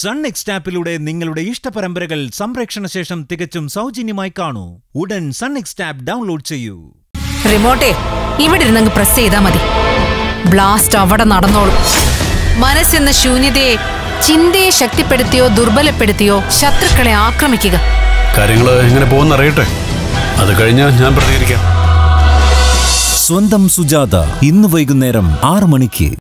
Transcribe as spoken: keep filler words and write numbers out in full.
Sun Next ആപ്പിലൂടെ നിങ്ങളുടെ ഇഷ്ട പരമ്പരകൾ സംപ്രേക്ഷണ ശേഷം തികച്ചും സൗജന്യമായി കാണൂ. ഉടൻ Sun Next ആപ്പ് ഡൗൺലോഡ് ചെയ്യൂ. റിമോട്ടേ ഇവിടെ ഇരുന്നങ്ങ് പ്രസ് ചെയ്താ മതി. ബ്ലാസ്റ്റ് അവിടെ നടന്നോളും. മനസ്സെന്ന ശൂന്യതയെ ചിന്തയെ ശക്തിപ്പെടുത്തിയോ ദുർബലപ്പെടുത്തിയോ ശത്രുക്കളെ ആക്രമിക്കുക. കാര്യങ്ങൾ എങ്ങനെ പോകുന്ന അറിയട്ടെ. അത് കഴിഞ്ഞാൽ ഞാൻ പ്രതികരിക്കാം. സ്വന്തം സുജാത ഇന്ന് വൈകുന്നേരം ആറ് മണിക്ക്